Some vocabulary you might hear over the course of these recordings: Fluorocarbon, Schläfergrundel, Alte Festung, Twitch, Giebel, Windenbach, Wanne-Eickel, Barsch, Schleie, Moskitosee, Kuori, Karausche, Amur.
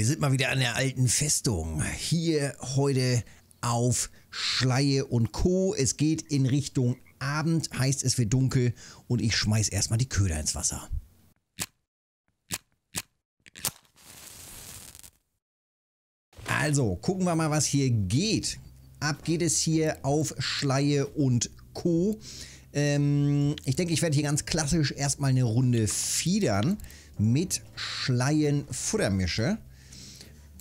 Wir sind mal wieder an der alten Festung. Hier heute auf Schleie und Co. Es geht in Richtung Abend, heißt es wird dunkel und ich schmeiß erstmal die Köder ins Wasser. Also, gucken wir mal, was hier geht. Ab geht es hier auf Schleie und Co. Ich denke, ich werde hier ganz klassisch erstmal eine Runde fiedern mit Schleienfuttermische.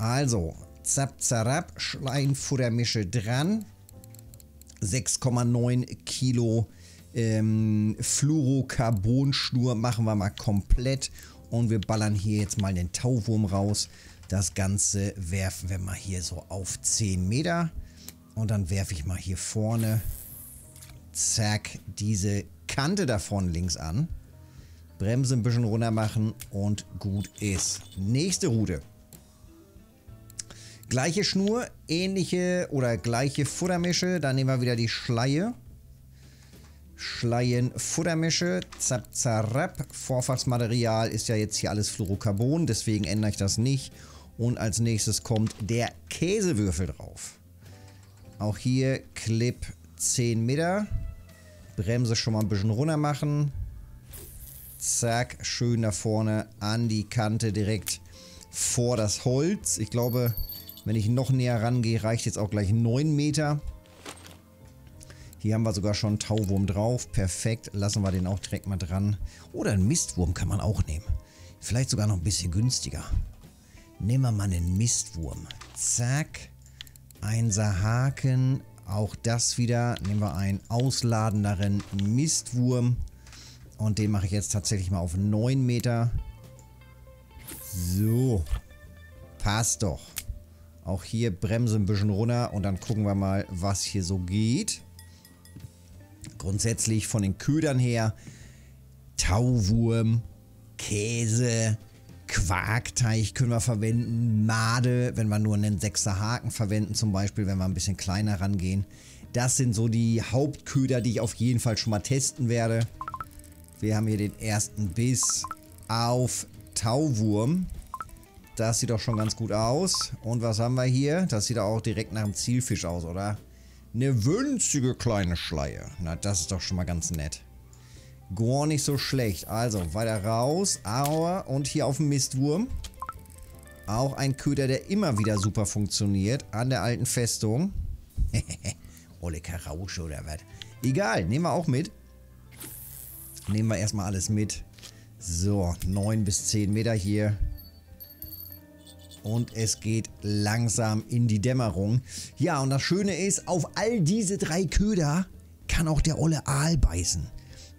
Also, zap, zarab, Schleienfuttermische dran. 6,9 Kilo Fluorocarbonschnur machen wir mal komplett. Und wir ballern hier jetzt mal den Tauwurm raus. Das Ganze werfen wir mal hier so auf 10 Meter. Und dann werfe ich mal hier vorne, zack, diese Kante davon links an. Bremse ein bisschen runter machen und gut ist. Nächste Route. Gleiche Schnur, ähnliche oder gleiche Futtermische. Da nehmen wir wieder die Schleie. Schleienfuttermische. Zap, zarab. Vorfahrtsmaterial ist ja jetzt hier alles Fluorocarbon, deswegen ändere ich das nicht. Und als nächstes kommt der Käsewürfel drauf. Auch hier Clip 10 Meter. Bremse schon mal ein bisschen runter machen. Zack, schön da vorne an die Kante direkt vor das Holz. Ich glaube, wenn ich noch näher rangehe, reicht jetzt auch gleich 9 Meter. Hier haben wir sogar schon einen Tauwurm drauf. Perfekt, lassen wir den auch direkt mal dran. Oder einen Mistwurm kann man auch nehmen. Vielleicht sogar noch ein bisschen günstiger. Nehmen wir mal einen Mistwurm. Zack, Einser Haken. Auch das wieder. Nehmen wir einen ausladenderen Mistwurm. Und den mache ich jetzt tatsächlich mal auf 9 Meter. So. Passt doch. Auch hier Bremse ein bisschen runter und dann gucken wir mal, was hier so geht. Grundsätzlich von den Ködern her. Tauwurm, Käse, Quarkteich können wir verwenden. Made, wenn wir nur einen 6er Haken verwenden zum Beispiel, wenn wir ein bisschen kleiner rangehen. Das sind so die Hauptköder, die ich auf jeden Fall schon mal testen werde. Wir haben hier den ersten Biss auf Tauwurm. Das sieht doch schon ganz gut aus. Und was haben wir hier? Das sieht auch direkt nach einem Zielfisch aus, oder? Eine winzige kleine Schleie. Na, das ist doch schon mal ganz nett. Gar nicht so schlecht. Also, weiter raus. Aua. Und hier auf dem Mistwurm. Auch ein Köder, der immer wieder super funktioniert. An der alten Festung. Olle Karausche oder was? Egal, nehmen wir auch mit. Nehmen wir erstmal alles mit. So, 9 bis 10 Meter hier. Und es geht langsam in die Dämmerung. Ja, und das Schöne ist, auf all diese 3 Köder kann auch der olle Aal beißen.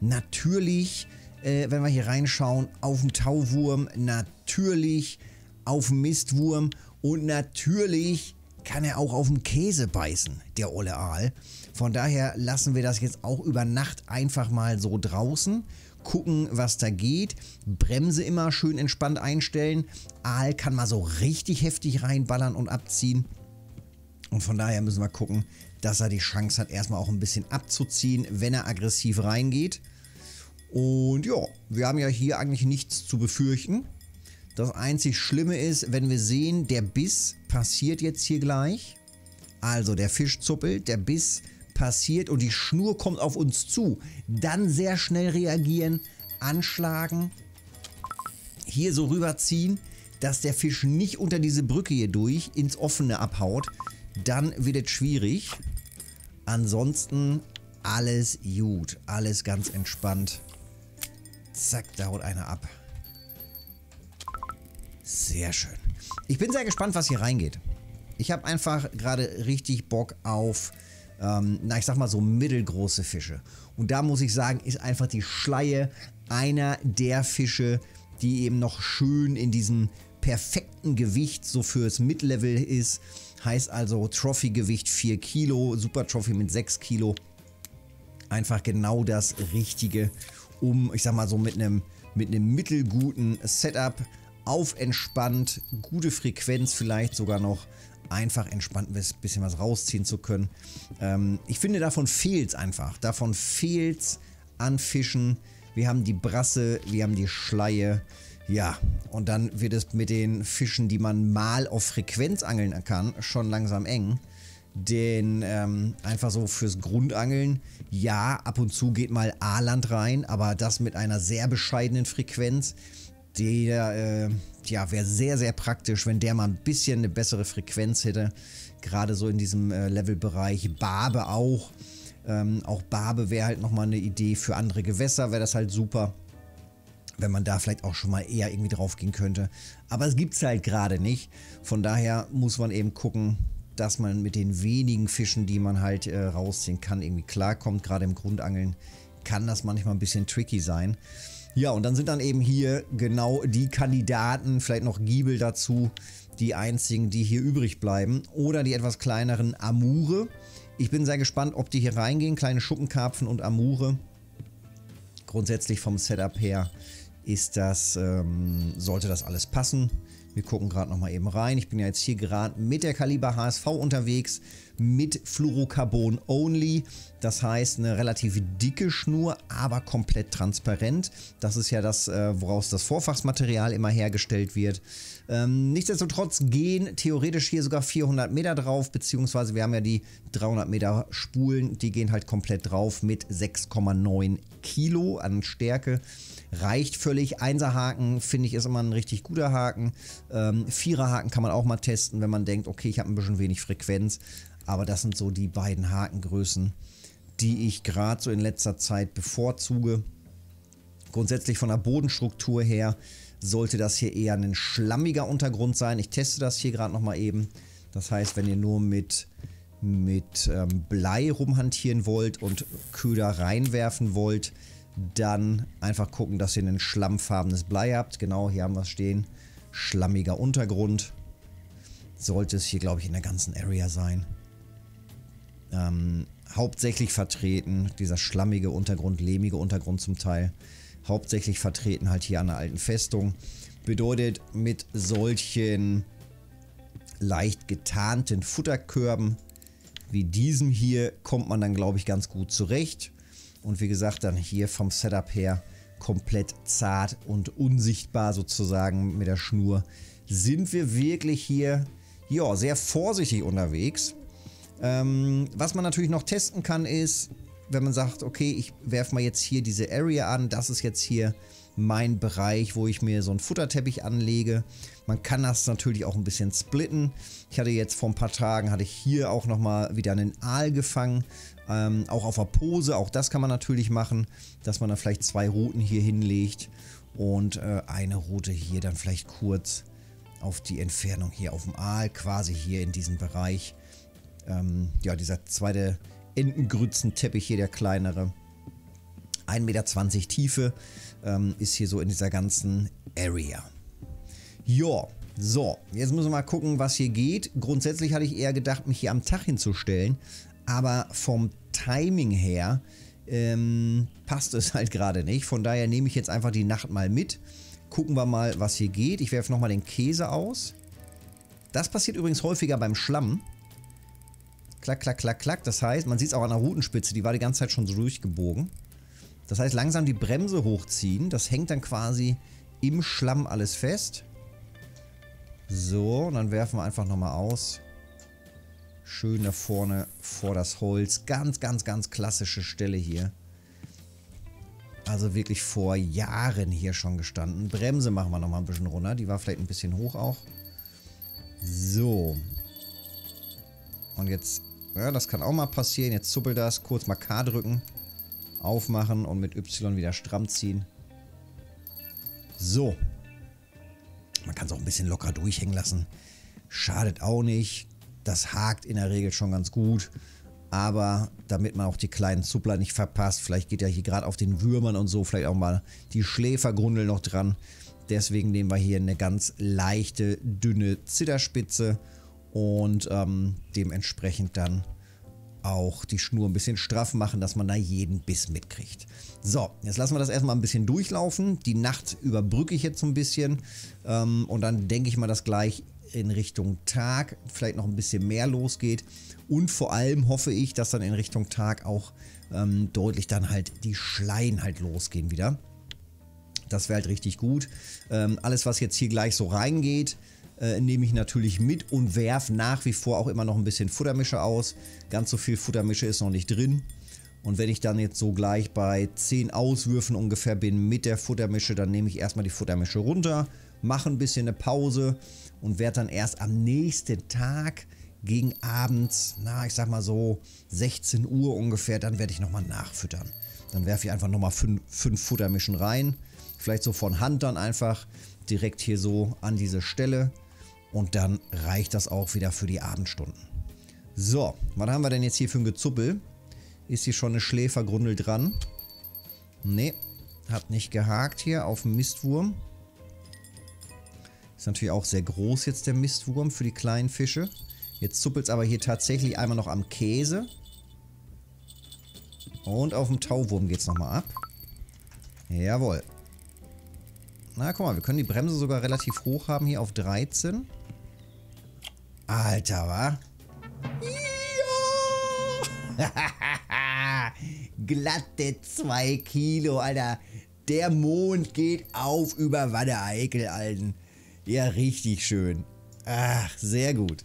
Natürlich, wenn wir hier reinschauen, auf den Tauwurm, natürlich auf den Mistwurm und natürlich kann er auch auf den Käse beißen, der olle Aal. Von daher lassen wir das jetzt auch über Nacht einfach mal so draußen. Gucken, was da geht. Bremse immer schön entspannt einstellen. Aal kann mal so richtig heftig reinballern und abziehen. Und von daher müssen wir gucken, dass er die Chance hat, erstmal auch ein bisschen abzuziehen, wenn er aggressiv reingeht. Und ja, wir haben ja hier eigentlich nichts zu befürchten. Das einzig Schlimme ist, wenn wir sehen, der Biss passiert jetzt hier gleich. Also der Fisch zuppelt, der Biss passiert und die Schnur kommt auf uns zu. Dann sehr schnell reagieren, anschlagen, hier so rüberziehen, dass der Fisch nicht unter diese Brücke hier durch ins Offene abhaut. Dann wird es schwierig. Ansonsten alles gut, alles ganz entspannt. Zack, da haut einer ab. Sehr schön. Ich bin sehr gespannt, was hier reingeht. Ich habe einfach gerade richtig Bock auf, na ich sag mal so mittelgroße Fische. Und da muss ich sagen, ist einfach die Schleie einer der Fische, die eben noch schön in diesem perfekten Gewicht so fürs Mid-Level ist. Heißt also Trophy-Gewicht 4 Kilo, Super Trophy mit 6 Kilo. Einfach genau das Richtige, um, ich sag mal so mit einem mittelguten Setup auf entspannt, gute Frequenz vielleicht sogar noch, einfach entspannt ein bisschen was rausziehen zu können. Ich finde, davon fehlt es einfach. Davon fehlt es an Fischen. Wir haben die Brasse, wir haben die Schleie. Ja, und dann wird es mit den Fischen, die man mal auf Frequenz angeln kann, schon langsam eng. Denn einfach so fürs Grundangeln, ja, ab und zu geht mal Aland rein, aber das mit einer sehr bescheidenen Frequenz, der ja, wäre sehr, sehr praktisch, wenn der mal ein bisschen eine bessere Frequenz hätte. Gerade so in diesem Levelbereich, Barbe auch. Auch Barbe wäre halt nochmal eine Idee für andere Gewässer, wäre das halt super, wenn man da vielleicht auch schon mal eher irgendwie drauf gehen könnte. Aber es gibt es halt gerade nicht. Von daher muss man eben gucken, dass man mit den wenigen Fischen, die man halt rausziehen kann, irgendwie klarkommt. Gerade im Grundangeln kann das manchmal ein bisschen tricky sein. Ja, und dann sind dann eben hier genau die Kandidaten, vielleicht noch Giebel dazu, die einzigen, die hier übrig bleiben. Oder die etwas kleineren Amure. Ich bin sehr gespannt, ob die hier reingehen. Kleine Schuppenkarpfen und Amure. Grundsätzlich vom Setup her ist das, sollte das alles passen. Wir gucken gerade nochmal eben rein. Ich bin ja jetzt hier gerade mit der Kaliber HSV unterwegs, mit Fluorocarbon Only. Das heißt, eine relativ dicke Schnur, aber komplett transparent. Das ist ja das, woraus das Vorfachsmaterial immer hergestellt wird. Nichtsdestotrotz gehen theoretisch hier sogar 400 Meter drauf, beziehungsweise wir haben ja die 300 Meter Spulen, die gehen halt komplett drauf mit 6,9 Kilo an Stärke. Reicht völlig. 1er Haken, finde ich, ist immer ein richtig guter Haken. 4er Haken kann man auch mal testen, wenn man denkt, okay, ich habe ein bisschen wenig Frequenz. Aber das sind so die beiden Hakengrößen, die ich gerade so in letzter Zeit bevorzuge. Grundsätzlich von der Bodenstruktur her sollte das hier eher ein schlammiger Untergrund sein. Ich teste das hier gerade nochmal eben. Das heißt, wenn ihr nur mit Blei rumhantieren wollt und Köder reinwerfen wollt, dann einfach gucken, dass ihr ein schlammfarbenes Blei habt. Genau, hier haben wir es stehen. Schlammiger Untergrund. Sollte es hier, glaube ich, in der ganzen Area sein. Hauptsächlich vertreten, dieser schlammige Untergrund, lehmige Untergrund zum Teil. Hauptsächlich vertreten halt hier an der alten Festung. Bedeutet, mit solchen leicht getarnten Futterkörben wie diesem hier kommt man dann, glaube ich, ganz gut zurecht. Und wie gesagt, dann hier vom Setup her komplett zart und unsichtbar sozusagen mit der Schnur. Sind wir wirklich hier, ja, sehr vorsichtig unterwegs. Was man natürlich noch testen kann ist, wenn man sagt, okay, ich werfe mal jetzt hier diese Area an. Das ist jetzt hier mein Bereich, wo ich mir so einen Futterteppich anlege. Man kann das natürlich auch ein bisschen splitten. Ich hatte jetzt vor ein paar Tagen, hatte ich hier auch nochmal wieder einen Aal gefangen. Auch auf der Pose, auch das kann man natürlich machen, dass man dann vielleicht zwei Routen hier hinlegt und eine Route hier dann vielleicht kurz auf die Entfernung hier auf dem Aal, quasi hier in diesem Bereich. Ja, dieser zweite Entengrützenteppich hier, der kleinere. 1,20 Meter Tiefe ist hier so in dieser ganzen Area. Ja, so, jetzt müssen wir mal gucken, was hier geht. Grundsätzlich hatte ich eher gedacht, mich hier am Tag hinzustellen. Aber vom Timing her passt es halt gerade nicht. Von daher nehme ich jetzt einfach die Nacht mal mit. Gucken wir mal, was hier geht. Ich werfe nochmal den Käse aus. Das passiert übrigens häufiger beim Schlamm. Klack, klack, klack, klack. Das heißt, man sieht es auch an der Rutenspitze. Die war die ganze Zeit schon so durchgebogen. Das heißt, langsam die Bremse hochziehen. Das hängt dann quasi im Schlamm alles fest. So, und dann werfen wir einfach nochmal aus. Schön da vorne vor das Holz. Ganz, ganz, ganz klassische Stelle hier. Also wirklich vor Jahren hier schon gestanden. Bremse machen wir nochmal ein bisschen runter. Die war vielleicht ein bisschen hoch auch. So. Und jetzt, ja, das kann auch mal passieren. Jetzt zuppelt das. Kurz mal K drücken. Aufmachen und mit Y wieder stramm ziehen. So. Man kann es auch ein bisschen locker durchhängen lassen. Schadet auch nicht. Das hakt in der Regel schon ganz gut, aber damit man auch die kleinen Zuppler nicht verpasst, vielleicht geht ja hier gerade auf den Würmern und so, vielleicht auch mal die Schläfergrundel noch dran. Deswegen nehmen wir hier eine ganz leichte, dünne Zitterspitze und dementsprechend dann auch die Schnur ein bisschen straff machen, dass man da jeden Biss mitkriegt. So, jetzt lassen wir das erstmal ein bisschen durchlaufen. Die Nacht überbrücke ich jetzt so ein bisschen und dann denke ich mal, dass gleich in Richtung Tag vielleicht noch ein bisschen mehr losgeht und vor allem hoffe ich, dass dann in Richtung Tag auch deutlich dann halt die Schleien halt losgehen wieder. Das wäre halt richtig gut. Alles, was jetzt hier gleich so reingeht, nehme ich natürlich mit und werfe nach wie vor auch immer noch ein bisschen Futtermische aus. Ganz so viel Futtermische ist noch nicht drin. Und wenn ich dann jetzt so gleich bei 10 Auswürfen ungefähr bin mit der Futtermische, dann nehme ich erstmal die Futtermische runter, mache ein bisschen eine Pause und werde dann erst am nächsten Tag gegen abends, na ich sag mal so 16 Uhr ungefähr, dann werde ich nochmal nachfüttern. Dann werfe ich einfach nochmal 5 Futtermischen rein, vielleicht so von Hand dann einfach direkt hier so an diese Stelle und dann reicht das auch wieder für die Abendstunden. So, was haben wir denn jetzt hier für ein Gezuppel? Ist hier schon eine Schläfergrundel dran? Ne, hat nicht gehakt hier auf dem Mistwurm. Ist natürlich auch sehr groß jetzt der Mistwurm für die kleinen Fische. Jetzt zuppelt es aber hier tatsächlich einmal noch am Käse. Und auf dem Tauwurm geht es nochmal ab. Jawohl. Na, guck mal, wir können die Bremse sogar relativ hoch haben hier auf 13. Alter, wa? Glatte 2 Kilo, Alter. Der Mond geht auf über Wanne-Eickel, Alten. Ja, richtig schön. Ach, sehr gut.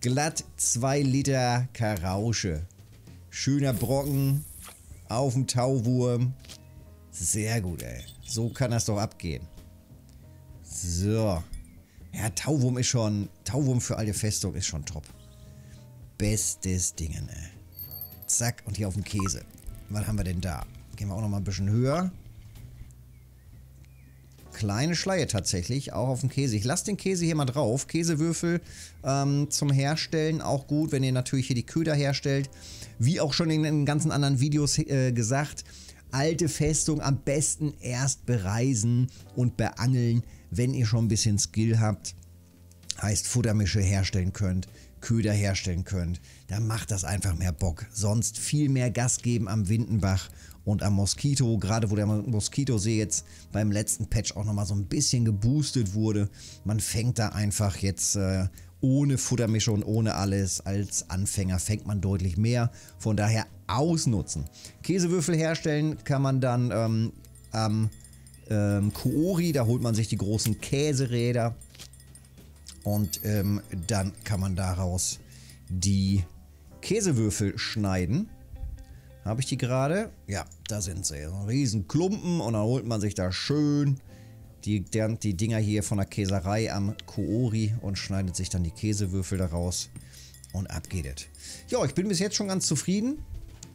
Glatt 2 Liter Karausche. Schöner Brocken auf dem Tauwurm. Sehr gut, ey. So kann das doch abgehen. So. Ja, Tauwurm ist schon... Tauwurm für alte Festung ist schon top. Bestes Ding, ey. Zack, und hier auf dem Käse. Was haben wir denn da? Gehen wir auch noch mal ein bisschen höher. Kleine Schleie tatsächlich, auch auf dem Käse. Ich lasse den Käse hier mal drauf. Käsewürfel zum Herstellen auch gut, wenn ihr natürlich hier die Köder herstellt. Wie auch schon in den ganzen anderen Videos gesagt, alte Festung am besten erst bereisen und beangeln, wenn ihr schon ein bisschen Skill habt. Heißt Futtermische herstellen könnt, Köder herstellen könnt, dann macht das einfach mehr Bock. Sonst viel mehr Gas geben am Windenbach und am Moskito, gerade wo der Moskitosee jetzt beim letzten Patch auch nochmal so ein bisschen geboostet wurde. Man fängt da einfach jetzt ohne Futtermische und ohne alles. Als Anfänger fängt man deutlich mehr. Von daher ausnutzen. Käsewürfel herstellen kann man dann am Kuori, da holt man sich die großen Käseräder. Und dann kann man daraus die Käsewürfel schneiden. Habe ich die gerade? Ja, da sind sie. So ein riesen Klumpen und dann holt man sich da schön die Dinger hier von der Käserei am Kuori und schneidet sich dann die Käsewürfel daraus und ab geht es. Ja, ich bin bis jetzt schon ganz zufrieden.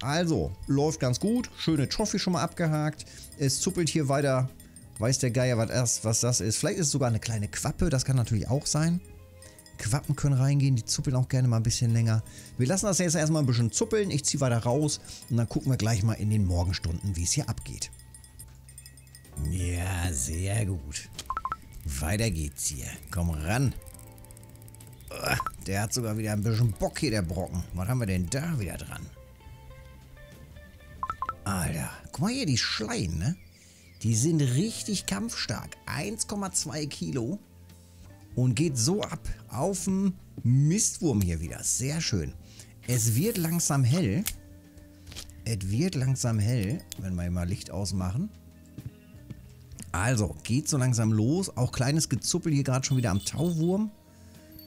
Also, läuft ganz gut. Schöne Trophy schon mal abgehakt. Es zuppelt hier weiter. Weiß der Geier, was das ist. Vielleicht ist es sogar eine kleine Quappe. Das kann natürlich auch sein. Quappen können reingehen. Die zuppeln auch gerne mal ein bisschen länger. Wir lassen das jetzt erstmal ein bisschen zuppeln. Ich ziehe weiter raus. Und dann gucken wir gleich mal in den Morgenstunden, wie es hier abgeht. Ja, sehr gut. Weiter geht's hier. Komm ran. Der hat sogar wieder ein bisschen Bock hier, der Brocken. Was haben wir denn da wieder dran? Alter. Guck mal hier, die Schleien, ne? Die sind richtig kampfstark. 1,2 Kilo. Und geht so ab. Auf dem Mistwurm hier wieder. Sehr schön. Es wird langsam hell. Es wird langsam hell. Wenn wir mal Licht ausmachen. Also, geht so langsam los. Auch kleines Gezuppel hier gerade schon wieder am Tauwurm.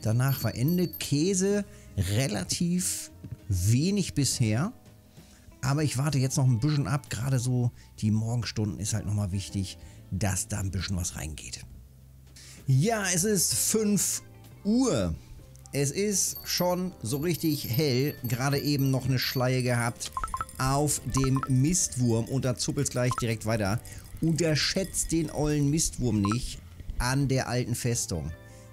Danach war Ende. Käse relativ wenig bisher. Aber ich warte jetzt noch ein bisschen ab, gerade so die Morgenstunden ist halt nochmal wichtig, dass da ein bisschen was reingeht. Ja, es ist 5 Uhr. Es ist schon so richtig hell, gerade eben noch eine Schleie gehabt auf dem Mistwurm und da zuppelt es gleich direkt weiter. Unterschätzt den ollen Mistwurm nicht an der alten Festung.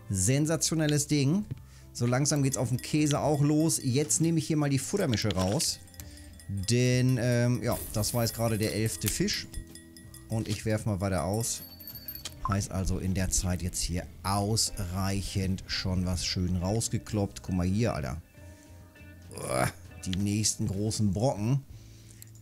Sensationelles Ding. So langsam geht es auf den Käse auch los. Jetzt nehme ich hier mal die Futtermische raus. Denn, ja, das war jetzt gerade der 11. Fisch. Und ich werfe mal weiter aus. Heißt also in der Zeit jetzt hier ausreichend schon was schön rausgekloppt. Guck mal hier, Alter. Die nächsten großen Brocken.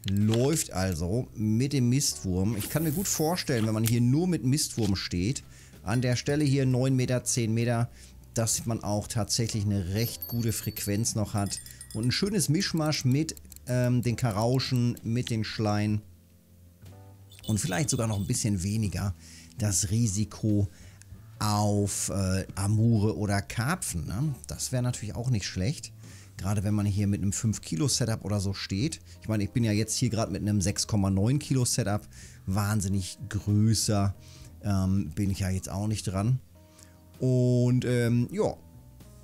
Läuft also mit dem Mistwurm. Ich kann mir gut vorstellen, wenn man hier nur mit Mistwurm steht. An der Stelle hier 9 Meter, 10 Meter. Dass man auch tatsächlich eine recht gute Frequenz noch hat. Und ein schönes Mischmasch mit den Karauschen, mit den Schleien. und vielleicht sogar noch ein bisschen weniger das Risiko auf Amure oder Karpfen. Ne? Das wäre natürlich auch nicht schlecht. Gerade wenn man hier mit einem 5-Kilo-Setup oder so steht. Ich meine, ich bin ja jetzt hier gerade mit einem 6,9-Kilo-Setup. Wahnsinnig größer bin ich ja jetzt auch nicht dran. Und ja,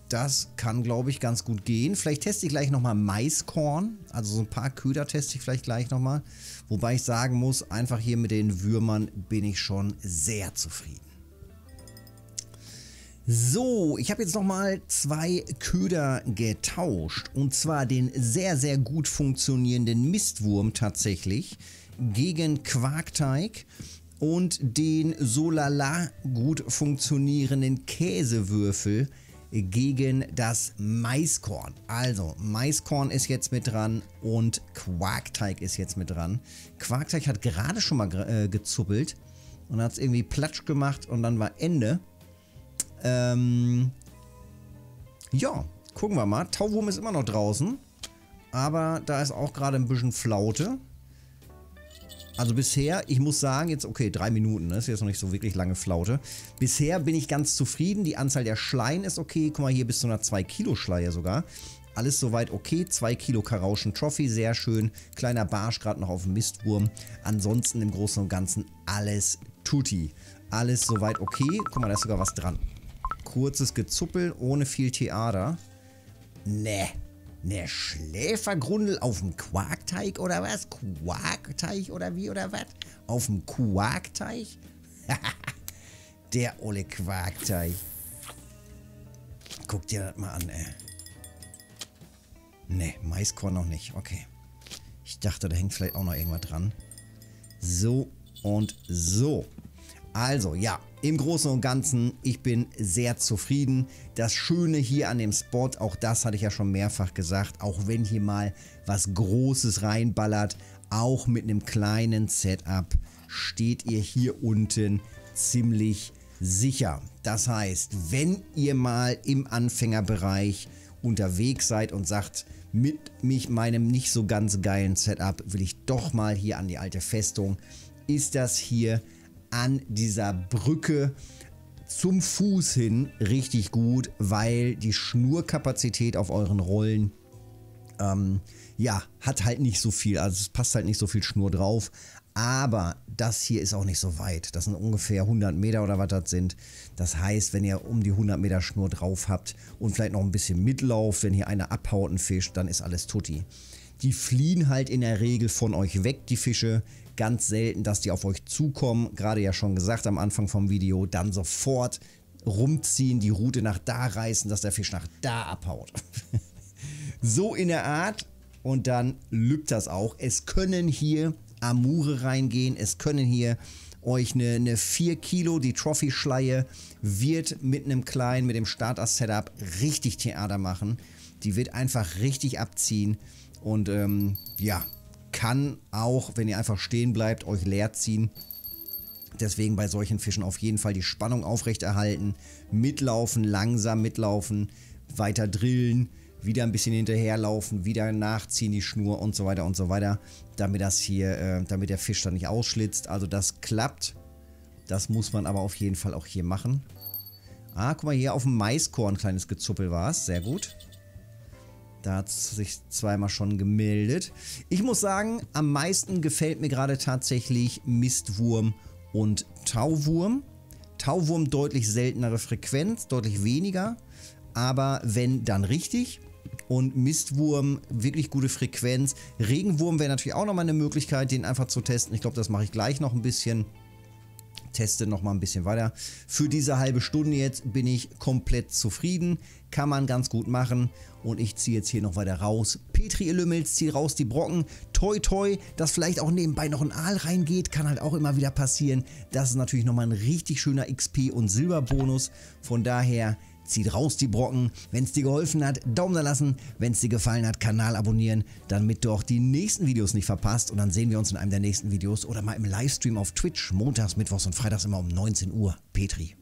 das kann, glaube ich, ganz gut gehen. Vielleicht teste ich gleich nochmal Maiskorn. Also so ein paar Köder teste ich vielleicht gleich nochmal. Wobei ich sagen muss, einfach hier mit den Würmern bin ich schon sehr zufrieden. So, ich habe jetzt nochmal 2 Köder getauscht und zwar den sehr, sehr gut funktionierenden Mistwurm tatsächlich gegen Quarkteig und den solala gut funktionierenden Käsewürfel gegen das Maiskorn. Also Maiskorn ist jetzt mit dran und Quarkteig ist jetzt mit dran. Quarkteig hat gerade schon mal gezuppelt und hat es irgendwie platsch gemacht und dann war Ende. Ja, gucken wir mal. Tauwurm ist immer noch draußen, aber da ist auch gerade ein bisschen Flaute. Also bisher, ich muss sagen, jetzt, okay, 3 Minuten, ne? Ist jetzt noch nicht so wirklich lange Flaute. Bisher bin ich ganz zufrieden, die Anzahl der Schleien ist okay. Guck mal, hier bis zu einer 2-Kilo-Schleie sogar. Alles soweit okay, 2 Kilo Karauschen Trophy, sehr schön. Kleiner Barsch gerade noch auf dem Mistwurm. Ansonsten im Großen und Ganzen alles tutti. Alles soweit okay. Guck mal, da ist sogar was dran. Kurzes Gezuppel, ohne viel Theater. Ne, ne Schläfergrundel auf dem Quarkteig oder was? Quarkteig oder wie oder was? Auf dem Quarkteig? Der olle Quarkteig. Guck dir das mal an, ey. Ne, Maiskorn noch nicht, okay. Ich dachte, da hängt vielleicht auch noch irgendwas dran. So und so. Also, ja, im Großen und Ganzen, ich bin sehr zufrieden. Das Schöne hier an dem Spot, auch das hatte ich ja schon mehrfach gesagt, auch wenn hier mal was Großes reinballert, auch mit einem kleinen Setup steht ihr hier unten ziemlich sicher. Das heißt, wenn ihr mal im Anfängerbereich unterwegs seid und sagt, mit meinem nicht so ganz geilen Setup will ich doch mal hier an die alte Festung, ist das hier an dieser Brücke zum Fuß hin richtig gut, weil die Schnurkapazität auf euren Rollen, ja, hat halt nicht so viel, also es passt halt nicht so viel Schnur drauf, aber das hier ist auch nicht so weit, das sind ungefähr 100 Meter oder was das sind, das heißt, wenn ihr um die 100 Meter Schnur drauf habt und vielleicht noch ein bisschen mitlauft, wenn hier einer abhaut und fischt, dann ist alles tutti. Die fliehen halt in der Regel von euch weg, die Fische. Ganz selten, dass die auf euch zukommen. Gerade ja schon gesagt am Anfang vom Video. Dann sofort rumziehen, die Rute nach da reißen, dass der Fisch nach da abhaut. So in der Art. Und dann lübt das auch. Es können hier Amure reingehen. Es können hier euch eine 4 Kilo, die Trophy-Schleie wird mit einem kleinen, mit dem Starter-Setup richtig Theater machen. Die wird einfach richtig abziehen. Und ja, kann auch, wenn ihr einfach stehen bleibt, euch leer ziehen. Deswegen bei solchen Fischen auf jeden Fall die Spannung aufrechterhalten. Mitlaufen, langsam mitlaufen, weiter drillen, wieder ein bisschen hinterherlaufen, wieder nachziehen die Schnur und so weiter, damit das hier, damit der Fisch dann nicht ausschlitzt. Also das klappt. Das muss man aber auf jeden Fall auch hier machen. Ah, guck mal, hier auf dem Maiskorn kleines Gezuppel war es. Sehr gut. Da hat es sich zweimal schon gemeldet. Ich muss sagen, am meisten gefällt mir gerade tatsächlich Mistwurm und Tauwurm. Tauwurm deutlich seltenere Frequenz, deutlich weniger. Aber wenn, dann richtig. Und Mistwurm, wirklich gute Frequenz. Regenwurm wäre natürlich auch nochmal eine Möglichkeit, den einfach zu testen. Ich glaube, das mache ich gleich noch ein bisschen. Teste nochmal ein bisschen weiter. Für diese halbe Stunde jetzt bin ich komplett zufrieden. Kann man ganz gut machen. Und ich ziehe jetzt hier noch weiter raus. Petri, ihr Lümmels, zieht raus die Brocken. Toi, toi, dass vielleicht auch nebenbei noch ein Aal reingeht. Kann halt auch immer wieder passieren. Das ist natürlich nochmal ein richtig schöner XP- und Silberbonus. Von daher, zieht raus die Brocken. Wenn es dir geholfen hat, Daumen da lassen. Wenn es dir gefallen hat, Kanal abonnieren, damit du auch die nächsten Videos nicht verpasst. Und dann sehen wir uns in einem der nächsten Videos oder mal im Livestream auf Twitch. Montags, mittwochs und freitags immer um 19 Uhr. Petri.